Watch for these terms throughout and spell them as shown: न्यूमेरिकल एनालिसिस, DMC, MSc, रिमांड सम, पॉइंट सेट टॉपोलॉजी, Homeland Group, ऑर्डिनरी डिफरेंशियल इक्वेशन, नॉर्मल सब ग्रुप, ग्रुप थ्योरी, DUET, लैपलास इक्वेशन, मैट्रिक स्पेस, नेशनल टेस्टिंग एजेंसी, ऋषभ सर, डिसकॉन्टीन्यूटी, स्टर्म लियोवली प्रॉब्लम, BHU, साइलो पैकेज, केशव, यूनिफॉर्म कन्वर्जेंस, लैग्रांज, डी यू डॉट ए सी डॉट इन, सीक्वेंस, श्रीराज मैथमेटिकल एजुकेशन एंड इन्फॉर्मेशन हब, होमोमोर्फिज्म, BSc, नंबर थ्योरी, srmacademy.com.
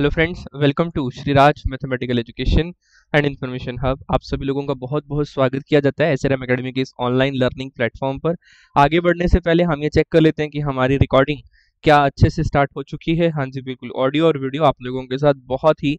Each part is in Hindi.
Hello friends, welcome to श्रीराज मैथमेटिकल एजुकेशन एंड इन्फॉर्मेशन हब। आप सभी लोगों का बहुत बहुत स्वागत किया जाता है एसआरएम एकेडमी के इस ऑनलाइन लर्निंग प्लेटफॉर्म पर। आगे बढ़ने से पहले हम ये चेक कर लेते हैं कि हमारी रिकॉर्डिंग क्या अच्छे से स्टार्ट हो चुकी है। हाँ जी बिल्कुल, ऑडियो और वीडियो आप लोगों के साथ बहुत ही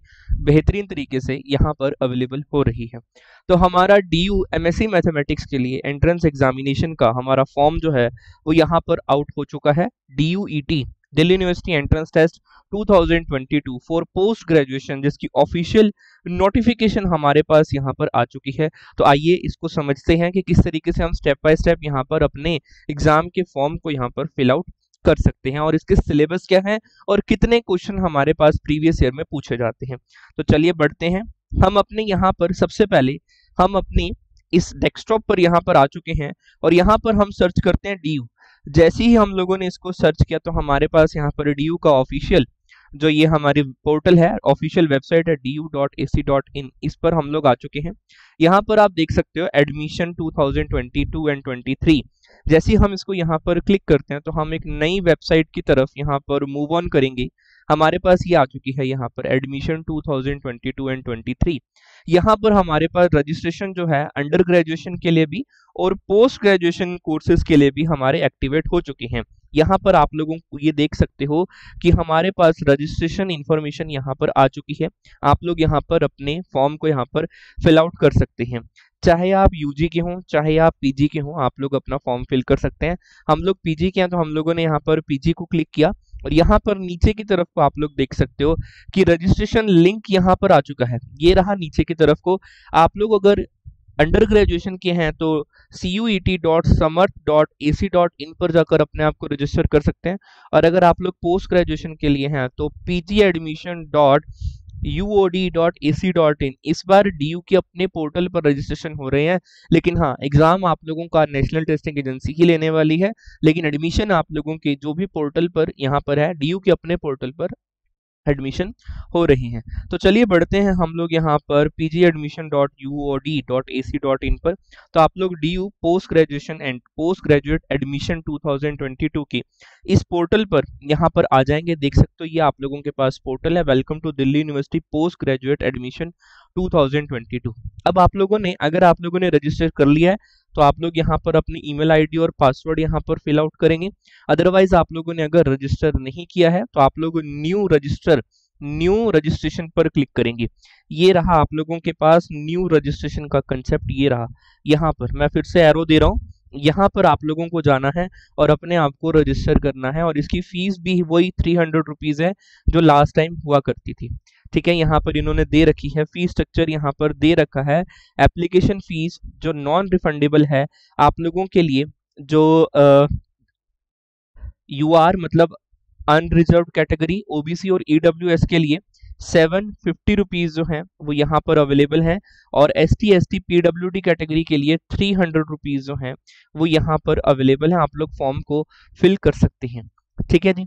बेहतरीन तरीके से यहाँ पर अवेलेबल हो रही है। तो हमारा DU MSc मैथमेटिक्स के लिए एंट्रेंस एग्जामिनेशन का हमारा फॉर्म जो है वो यहाँ पर आउट हो चुका है। DUET Delhi university entrance test 2022 for post graduation, जिसकी ऑफिशियल नोटिफिकेशन हमारे पास यहाँ पर आ चुकी है। तो आइए इसको समझते हैं कि किस तरीके से हम स्टेप बाय स्टेप यहाँ पर अपने एग्जाम के फॉर्म को यहाँ पर फिल आउट कर सकते हैं और इसके सिलेबस क्या है और कितने क्वेश्चन हमारे पास प्रीवियस ईयर में पूछे जाते हैं। तो चलिए बढ़ते हैं। हम अपने यहाँ पर सबसे पहले हम अपनी इस डेस्कटॉप पर यहाँ पर आ चुके हैं और यहाँ पर हम सर्च करते हैं DU। जैसे ही हम लोगों ने इसको सर्च किया तो हमारे पास यहाँ पर DU का ऑफिशियल जो ये हमारी पोर्टल है, ऑफिशियल वेबसाइट है DU.AC.in, इस पर हम लोग आ चुके हैं। यहाँ पर आप देख सकते हो एडमिशन 2022 एंड 23। जैसे ही हम इसको यहाँ पर क्लिक करते हैं तो हम एक नई वेबसाइट की तरफ यहाँ पर मूव ऑन करेंगे। हमारे पास ये आ चुकी है यहाँ पर एडमिशन 2022 एंड 23। यहाँ पर हमारे पास रजिस्ट्रेशन जो है अंडर ग्रेजुएशन के लिए भी और पोस्ट ग्रेजुएशन कोर्सेज के लिए भी हमारे एक्टिवेट हो चुके हैं। यहाँ पर आप लोगों को ये देख सकते हो कि हमारे पास रजिस्ट्रेशन इन्फॉर्मेशन यहाँ पर आ चुकी है। आप लोग यहाँ पर अपने फॉर्म को यहाँ पर फिल आउट कर सकते हैं। चाहे आप UG के हों, चाहे आप PG के हों, आप लोग अपना फॉर्म फिल कर सकते हैं। हम लोग PG के हैं तो हम लोगों ने यहाँ पर PG को क्लिक किया और यहाँ पर नीचे की तरफ को आप लोग देख सकते हो कि रजिस्ट्रेशन लिंक यहाँ पर आ चुका है। ये रहा नीचे की तरफ को। आप लोग अगर अंडर ग्रेजुएशन के हैं तो CUET.समर्थ.AC.इन पर जाकर अपने आप को रजिस्टर कर सकते हैं और अगर आप लोग पोस्ट ग्रेजुएशन के लिए हैं तो PG एडमिशन .UOD.AC.इन। इस बार DU के अपने पोर्टल पर रजिस्ट्रेशन हो रहे हैं, लेकिन हाँ एग्जाम आप लोगों का नेशनल टेस्टिंग एजेंसी ही लेने वाली है, लेकिन एडमिशन आप लोगों के जो भी पोर्टल पर यहाँ पर है DU के अपने पोर्टल पर एडमिशन हो रहे हैं। तो चलिए बढ़ते हैं हम लोग यहाँ पर PG एडमिशन .UOD.AC.इन पर। तो आप लोग DU post graduation and post graduate admission 2022 की इस पोर्टल पर यहाँ पर आ जाएंगे। देख सकते हो ये आप लोगों के पास पोर्टल है, welcome to Delhi university post graduate admission 2022। अब आप लोगों ने अगर आप लोगों ने रजिस्टर कर लिया है तो आप लोग यहाँ पर अपनी ईमेल आईडी और पासवर्ड यहाँ पर फिल आउट करेंगे। अदरवाइज आप लोगों ने अगर रजिस्टर नहीं किया है तो आप लोग न्यू रजिस्ट्रेशन पर क्लिक करेंगे। ये रहा आप लोगों के पास न्यू रजिस्ट्रेशन का कंसेप्ट, ये रहा यहाँ पर। मैं फिर से एरो दे रहा हूँ, यहाँ पर आप लोगों को जाना है और अपने आप को रजिस्टर करना है और इसकी फीस भी वही 300 रुपीज़ है जो लास्ट टाइम हुआ करती थी। ठीक है, यहाँ पर इन्होंने दे रखी है फीस स्ट्रक्चर, यहाँ पर दे रखा है एप्लीकेशन फीस जो नॉन रिफंडेबल है आप लोगों के लिए, जो UR मतलब अनरिजर्व कैटेगरी OBC और EWS के लिए 750 रुपीज़ जो हैं वो यहाँ पर अवेलेबल हैं और ST ST PWD कैटेगरी के लिए 300 रुपीज़ जो हैं वो यहाँ पर अवेलेबल हैं। आप लोग फॉर्म को फिल कर सकते हैं। ठीक है जी,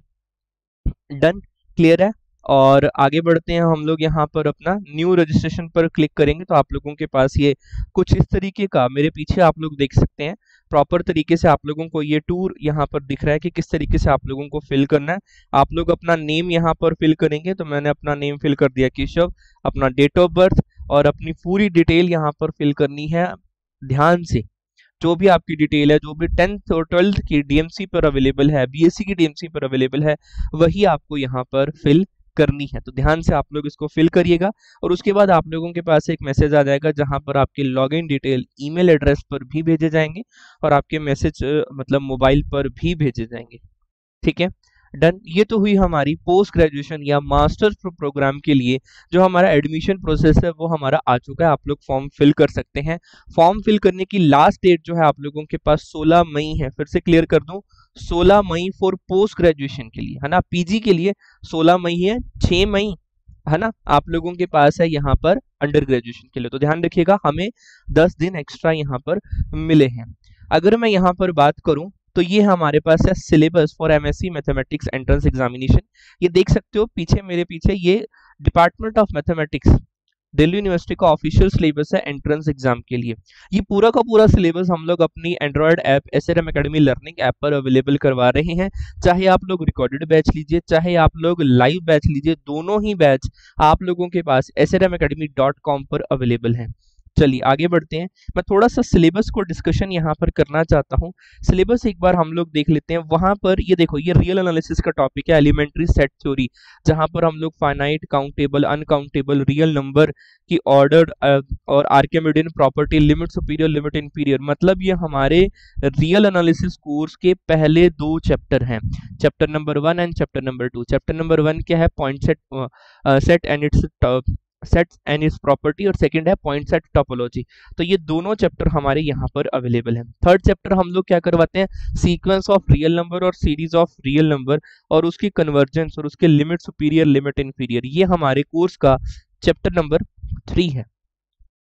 डन, क्लियर है। और आगे बढ़ते हैं हम लोग यहाँ पर अपना न्यू रजिस्ट्रेशन पर क्लिक करेंगे तो आप लोगों के पास ये कुछ इस तरीके का मेरे पीछे आप लोग देख सकते हैं। प्रॉपर तरीके से आप लोगों को ये टूर यहाँ पर दिख रहा है कि किस तरीके से आप लोगों को फिल करना है। आप लोग अपना नेम यहाँ पर फिल करेंगे। तो मैंने अपना नेम फिल कर दिया केशव, अपना डेट ऑफ बर्थ और अपनी पूरी डिटेल यहाँ पर फिल करनी है ध्यान से। जो भी आपकी डिटेल है, जो भी 10th और 12th की DMC पर अवेलेबल है, BSc की DMC पर अवेलेबल है, वही आपको यहाँ पर फिल करनी है। तो ध्यान से आप लोग इसको फिल करिएगा और उसके बाद आप लोगों के पास एक मैसेज आ जाएगा जहां पर आपके लॉगिन डिटेल ईमेल एड्रेस पर भी भेजे जाएंगे और आपके मैसेज मतलब मोबाइल पर भी भेजे जाएंगे। ठीक है, डन। ये तो हुई हमारी पोस्ट ग्रेजुएशन या मास्टर्स प्रोग्राम के लिए जो हमारा एडमिशन प्रोसेस है वो हमारा आ चुका है। आप लोग फॉर्म फिल कर सकते हैं। फॉर्म फिल करने की लास्ट डेट जो है आप लोगों के पास 16 मई है। फिर से क्लियर कर दूं, 16 मई फॉर पोस्ट ग्रेजुएशन के लिए है ना। PG के लिए 16 मई है, 6 मई है ना आप लोगों के पास है यहाँ पर अंडर ग्रेजुएशन के लिए। तो ध्यान रखिएगा हमें 10 दिन एक्स्ट्रा यहाँ पर मिले हैं। अगर मैं यहाँ पर बात करूँ तो ये हमारे पास है syllabus for MSc mathematics entrance examination. ये देख सकते हो पीछे मेरे पीछे ये department of mathematics Delhi university का ऑफिशियल सिलेबस है एंट्रेंस एग्जाम के लिए। ये पूरा का पूरा सिलेबस हम लोग अपनी android app SRM academy learning app पर अवेलेबल करवा रहे हैं। चाहे आप लोग रिकॉर्डेड बैच लीजिए, चाहे आप लोग लाइव बैच लीजिए, दोनों ही बैच आप लोगों के पास srmacademy.com पर अवेलेबल है। चलिए आगे बढ़ते हैं। मैं थोड़ा सा सिलेबस को डिस्कशन यहाँ पर करना चाहता हूँ। सिलेबस एक बार हम लोग देख लेते हैं। वहाँ पर ये देखो, ये रियल एनालिसिस का टॉपिक है, एलिमेंट्री सेट थ्योरी, जहाँ पर हम लोग finite, countable, uncountable, real number की ऑर्डर और आर्किमिडीन property, limit superior, limit inferior, मतलब ये हमारे रियल एनालिसिस कोर्स के पहले दो चैप्टर हैं, chapter number 1 and chapter number 2। Chapter number 1 क्या है? Point set and its property, और सेकंड है पॉइंट सेट टॉपोलॉजी। तो ये दोनों चैप्टर हमारे यहाँ पर अवेलेबल हैं। थर्ड चैप्टर हम लोग क्या करवाते हैं? सीक्वेंस ऑफ रियल नंबर और सीरीज ऑफ रियल नंबर और उसकी कन्वर्जेंस और उसके लिमिट सुपीरियर, लिमिट इनफीरियर। ये हमारे कोर्स का चैप्टर नंबर 3 है।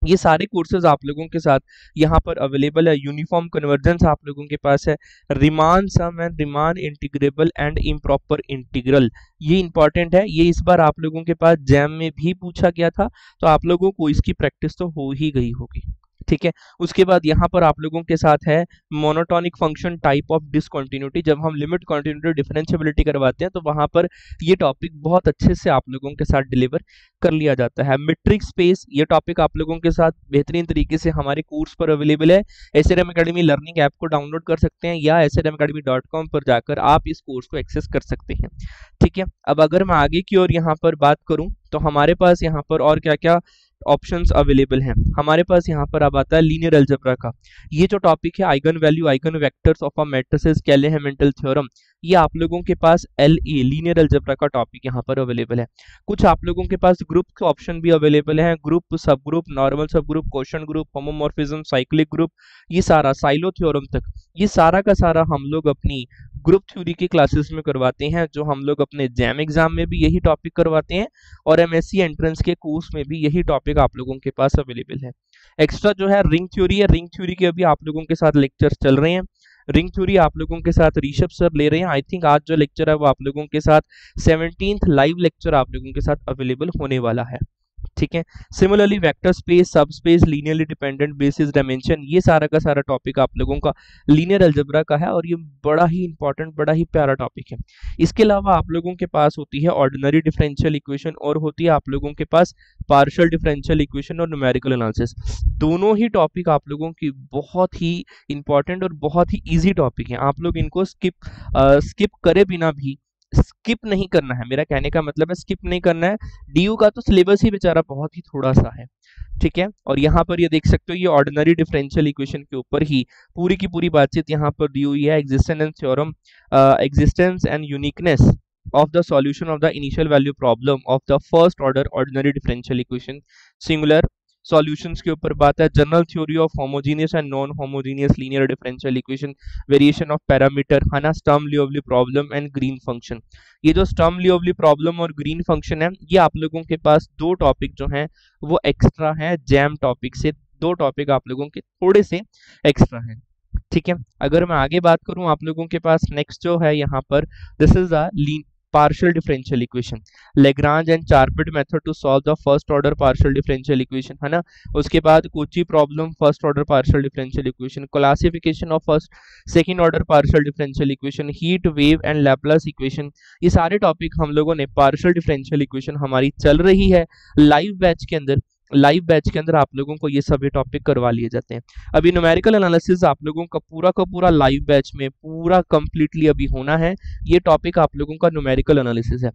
ये सारे कोर्सेज आप लोगों के साथ यहाँ पर अवेलेबल है। यूनिफॉर्म कन्वर्जेंस आप लोगों के पास है, रिमांड सम and Riemann integrable and improper integral, ये इंपॉर्टेंट है। ये इस बार आप लोगों के पास जैम में भी पूछा गया था, तो आप लोगों को इसकी प्रैक्टिस तो हो ही गई होगी, ठीक है। उसके बाद यहाँ पर आप लोगों के साथ है monotonic function, type of डिसकॉन्टीन्यूटी। जब हम लिमिट, कॉन्टीन्यूटी, डिफरेंशिएबिलिटी करवाते हैं तो वहाँ पर ये टॉपिक बहुत अच्छे से आप लोगों के साथ डिलीवर कर लिया जाता है। मैट्रिक स्पेस, ये टॉपिक आप लोगों के साथ बेहतरीन तरीके से हमारे कोर्स पर अवेलेबल है। एसआरएम एकेडमी लर्निंग ऐप को डाउनलोड कर सकते हैं या srmacademy.com पर जाकर आप इस कोर्स को एक्सेस कर सकते हैं, ठीक है। अब अगर मैं आगे की ओर यहाँ पर बात करूँ तो हमारे पास यहाँ पर और क्या क्या ऑप्शंस अवेलेबल हैं। हमारे पास यहाँ पर अब आता है लीनियर अलजेब्रा का, ये जो टॉपिक है eigen value, eigen vectors of a matrices, Cayley Hamilton theorem, ये आप लोगों के पास LE लीनियर अलजेब्रा का टॉपिक यहाँ पर अवेलेबल है। कुछ आप लोगों के पास ग्रुप के ऑप्शन भी अवेलेबल हैं, ग्रुप, सब ग्रुप, नॉर्मल सब ग्रुप, quotient group, होमोमोर्फिज्म, cyclic group, ये सारा साइलो थ्योरम तक, ये सारा का सारा हम लोग अपनी ग्रुप थ्योरी की क्लासेस में करवाते हैं। जो हम लोग अपने जैम एग्जाम में भी यही टॉपिक करवाते हैं और MSc एंट्रेंस के कोर्स में भी यही टॉपिक आप लोगों के पास अवेलेबल है। एक्स्ट्रा जो है रिंग थ्योरी है, रिंग थ्योरी के अभी आप लोगों के साथ लेक्चर्स चल रहे हैं। रिंग थ्योरी आप लोगों के साथ ऋषभ सर ले रहे हैं। आई थिंक आज जो लेक्चर है वो आप लोगों के साथ 17th लाइव लेक्चर आप लोगों के साथ अवेलेबल होने वाला है, ठीक है। सिमिलरली वेक्टर स्पेस, सब space, linearly dependent basis, dimension, ये सारा का सारा टॉपिक आप लोगों का लीनियर अलजेब्रा का है और ये बड़ा ही इंपॉर्टेंट, बड़ा ही प्यारा टॉपिक है। इसके अलावा आप लोगों के पास होती है ऑर्डिनरी डिफरेंशियल इक्वेशन और होती है आप लोगों के पास पार्शियल डिफरेंशियल इक्वेशन और न्यूमेरिकल एनालिसिस। दोनों ही टॉपिक आप लोगों की बहुत ही इंपॉर्टेंट और बहुत ही ईजी टॉपिक है। आप लोग इनको स्किप करे बिना भी, स्किप नहीं करना है, मेरा कहने का मतलब है स्किप नहीं करना है। DU का तो सिलेबस ही बेचारा बहुत ही थोड़ा सा है, ठीक है। और यहाँ पर ये देख सकते हो, ये ऑर्डिनरी डिफरेंशियल इक्वेशन के ऊपर ही पूरी की पूरी बातचीत यहाँ पर दी हुई है। Existence and theorem, existence and uniqueness of the solution of the initial value problem of the first order ऑर्डिनरी डिफरेंशियल इक्वेशन, singular solutions के ऊपर बात है। General theory of homogeneous and non homogeneous linear differential equation, variation of parameter, है ना, स्टर्म लियोवली प्रॉब्लम and Green function. ये जो स्टर्म लियोवली प्रॉब्लम और ग्रीन फंक्शन है, ये आप लोगों के पास दो टॉपिक जो हैं वो एक्स्ट्रा है। जैम टॉपिक से दो टॉपिक आप लोगों के थोड़े से एक्स्ट्रा हैं, ठीक है। अगर मैं आगे बात करूँ आप लोगों के पास नेक्स्ट जो है यहाँ पर, this is a partial differential equation, लैग्रांज and Charpit method to solve the first order partial differential equation, है ना। उसके बाद Cauchy problem, first order partial differential equation, classification of first second order partial differential equation, heat wave and लैपलास इक्वेशन, ये सारे टॉपिक हम लोगों ने, पार्शियल डिफरेंशियल इक्वेशन हमारी चल रही है लाइव बैच के अंदर। लाइव बैच के अंदर आप लोगों को ये सभी टॉपिक करवा लिए जाते हैं। अभी न्यूमेरिकल एनालिसिस आप लोगों का पूरा लाइव बैच में पूरा कंप्लीटली अभी होना है। ये टॉपिक आप लोगों का न्यूमेरिकल एनालिसिस है।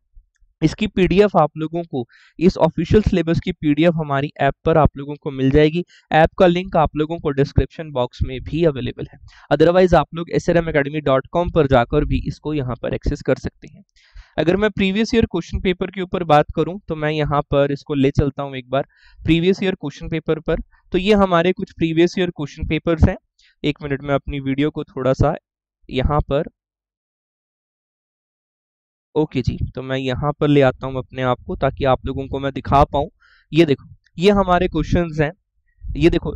इसकी PDF आप लोगों को, इस ऑफिशियल सिलेबस की PDF हमारी ऐप पर आप लोगों को मिल जाएगी। ऐप का लिंक आप लोगों को डिस्क्रिप्शन बॉक्स में भी अवेलेबल है। अदरवाइज आप लोग srmacademy.com पर जाकर भी इसको यहाँ पर एक्सेस कर सकते हैं। अगर मैं प्रीवियस ईयर क्वेश्चन पेपर के ऊपर बात करूं तो मैं यहाँ पर इसको ले चलता हूँ एक बार प्रीवियस ईयर क्वेश्चन पेपर पर। तो ये हमारे कुछ प्रीवियस ईयर क्वेश्चन पेपर्स हैं। एक मिनट में अपनी वीडियो को थोड़ा सा यहाँ पर, ओके जी, तो मैं यहाँ पर ले आता हूँ अपने आप को ताकि आप लोगों को मैं दिखा पाऊँ। ये देखो, ये हमारे क्वेश्चंस हैं। ये देखो,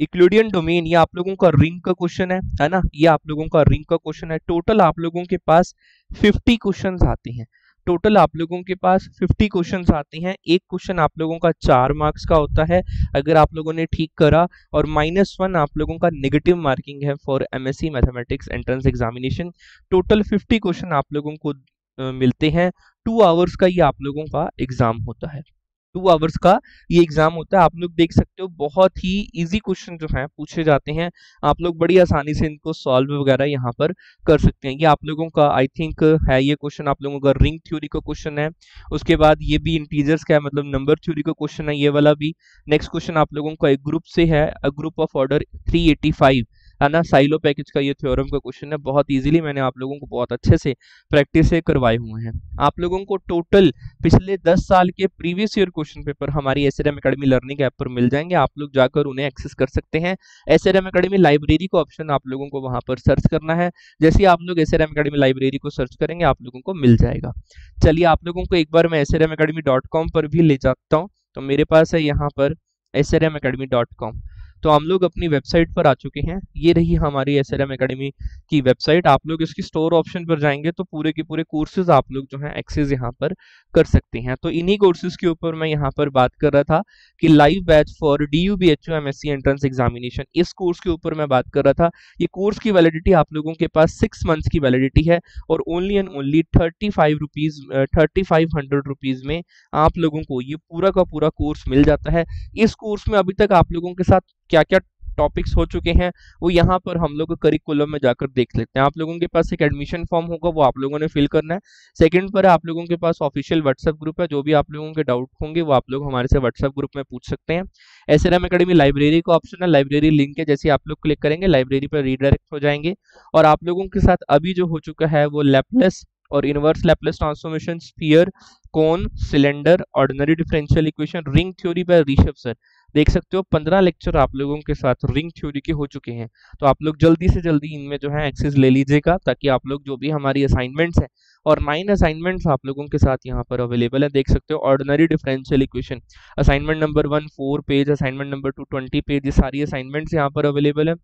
यूक्लिडियन डोमेन, ये आप लोगों का रिंग का क्वेश्चन है ना। ये आप लोगों का रिंग का क्वेश्चन है। टोटल आप लोगों के पास 50 क्वेश्चंस आते हैं। टोटल आप लोगों के पास 50 क्वेश्चंस आते हैं। एक क्वेश्चन आप लोगों का 4 मार्क्स का होता है अगर आप लोगों ने ठीक करा, और -1 आप लोगों का नेगेटिव मार्किंग है for MSc mathematics entrance examination. Total 50 question आप लोगों को मिलते हैं। 2 आवर्स का ये आप लोगों का एग्जाम होता है, 2 आवर्स का ये एग्जाम होता है। आप लोग देख सकते हो बहुत ही इजी क्वेश्चन जो हैं पूछे जाते हैं, आप लोग बड़ी आसानी से इनको सॉल्व वगैरह यहाँ पर कर सकते हैं। ये आप लोगों का आई थिंक है, ये क्वेश्चन आप लोगों का रिंग थ्योरी का क्वेश्चन है। उसके बाद ये भी इंटीजर्स का है, मतलब नंबर थ्योरी का क्वेश्चन है ये वाला भी। नेक्स्ट क्वेश्चन आप लोगों का एक ग्रुप से है, ग्रुप ऑफ ऑर्डर 385 है ना, साइलो पैकेज का ये थ्योरम का क्वेश्चन है। बहुत इजीली मैंने आप लोगों को बहुत अच्छे से प्रैक्टिस से करवाए हुए हैं। आप लोगों को टोटल पिछले 10 साल के प्रीवियस ईयर क्वेश्चन पेपर हमारी एसआरएम एकेडमी लर्निंग ऐप पर मिल जाएंगे, आप लोग जाकर उन्हें एक्सेस कर सकते हैं। एसआरएम एकेडमी लाइब्रेरी का ऑप्शन आप लोगों को वहाँ पर सर्च करना है। जैसे आप लोग एसआरएम एकेडमी लाइब्रेरी को सर्च करेंगे आप लोगों को मिल जाएगा। चलिए आप लोगों को एक बार मैं srmacademy.com पर भी ले जाता हूँ। तो मेरे पास है यहाँ पर srmacademy.com। तो हम लोग अपनी वेबसाइट पर आ चुके हैं, ये रही हमारी एसआरएम एकेडमी की वेबसाइट। आप लोग इसकी स्टोर ऑप्शन पर जाएंगे तो पूरे के पूरे कोर्सेज आप लोग जो हैं एक्सेस यहाँ पर कर सकते हैं। तो इन्हीं कोर्सेज के ऊपर मैं यहाँ पर बात कर रहा था कि live batch for DU BHU MSc entrance examination, इस कोर्स के ऊपर मैं बात कर रहा था। ये कोर्स की वैलिडिटी आप लोगों के पास 6 मंथ्स की वैलिडिटी है, और ओनली एंड ओनली 3500 रुपीज़ में आप लोगों को ये पूरा का पूरा कोर्स मिल जाता है। इस कोर्स में अभी तक आप लोगों के साथ क्या क्या टॉपिक्स हो चुके हैं वो यहाँ पर हम लोग करिकुलम में जाकर देख लेते हैं। आप लोगों के पास एक एडमिशन फॉर्म होगा, वो आप लोगों ने फिल करना है। सेकंड पर आप लोगों के पास ऑफिशियल व्हाट्सएप ग्रुप है, जो भी आप लोगों के डाउट होंगे वो आप लोग हमारे से व्हाट्सएप ग्रुप में पूछ सकते हैं। एसआरएम एकेडमी लाइब्रेरी का ऑप्शन है, लाइब्रेरी लिंक है, जैसे आप लोग क्लिक करेंगे लाइब्रेरी पर रीडायरेक्ट हो जाएंगे। और आप लोगों के साथ अभी जो हो चुका है वो लैपलेस और inverse Laplace transformation, sphere, cone, cylinder, ऑर्डिनरी डिफरेंशियल इक्वेशन, ring theory by ऋषभ सर। देख सकते हो 15 लेक्चर आप लोगों के साथ रिंग थ्योरी के हो चुके हैं। तो आप लोग जल्दी से जल्दी इनमें जो है एक्सेस ले लीजिएगा, ताकि आप लोग जो भी हमारी असाइनमेंट्स हैं, और 9 असाइनमेंट्स आप लोगों के साथ यहाँ पर अवेलेबल है। देख सकते हो ऑर्डिनरी डिफरेंशियल इक्वेशन assignment number 1 4 page, assignment number 2 20 page, ये सारी असाइनमेंट्स यहाँ पर अवेलेबल है।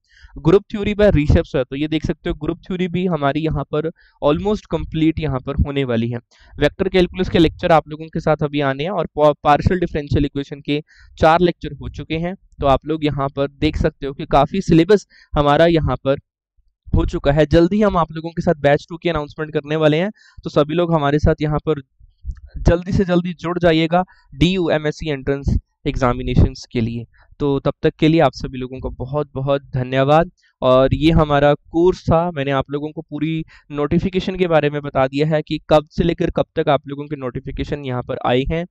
ग्रुप थ्योरी by ऋषभ सर, तो ये देख सकते हो ग्रुप थ्योरी भी हमारी यहाँ पर ऑलमोस्ट कंप्लीट यहाँ पर होने वाली है। वेक्टर कैलकुलस के लेक्चर आप लोगों के साथ अभी आने हैं, और पार्शियल डिफरेंशियल इक्वेशन के 4 लेक्चर हो चुके हैं। तो आप लोग यहाँ पर देख सकते हो कि काफ़ी सिलेबस हमारा यहाँ पर हो चुका है। जल्दी हम आप लोगों के साथ बैच 2 की अनाउंसमेंट करने वाले हैं, तो सभी लोग हमारे साथ यहाँ पर जल्दी से जल्दी जुड़ जाइएगा DU MSc एंट्रेंस एग्जामिनेशंस के लिए। तो तब तक के लिए आप सभी लोगों का बहुत बहुत धन्यवाद। और ये हमारा कोर्स था, मैंने आप लोगों को पूरी नोटिफिकेशन के बारे में बता दिया है कि कब से लेकर कब तक आप लोगों के नोटिफिकेशन यहाँ पर आए हैं,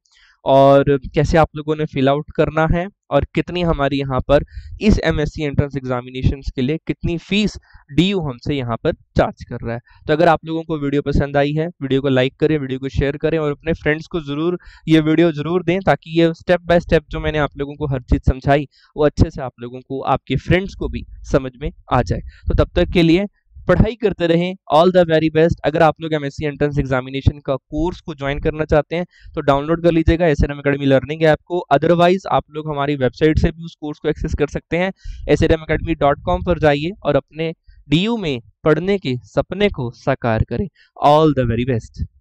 और कैसे आप लोगों ने फिल आउट करना है, और कितनी हमारी यहाँ पर इस एमएससी एंट्रेंस एग्जामिनेशंस के लिए कितनी फीस DU हमसे यहाँ पर चार्ज कर रहा है। तो अगर आप लोगों को वीडियो पसंद आई है, वीडियो को लाइक करें, वीडियो को शेयर करें, और अपने फ्रेंड्स को ज़रूर ये वीडियो ज़रूर दें, ताकि ये स्टेप बाय स्टेप जो मैंने आप लोगों को हर चीज़ समझाई वो अच्छे से आप लोगों को, आपके फ्रेंड्स को भी समझ में आ जाए। तो तब तक के लिए पढ़ाई करते रहें, ऑल द वेरी बेस्ट। अगर आप लोग एमएससी एंट्रेंस एग्जामिनेशन का कोर्स को ज्वाइन करना चाहते हैं तो डाउनलोड कर लीजिएगा एसआरएम एकेडमी लर्निंग ऐप को, अदरवाइज आप लोग हमारी वेबसाइट से भी उस कोर्स को एक्सेस कर सकते हैं। srmacademy.com पर जाइए और अपने DU में पढ़ने के सपने को साकार करें। All the very best.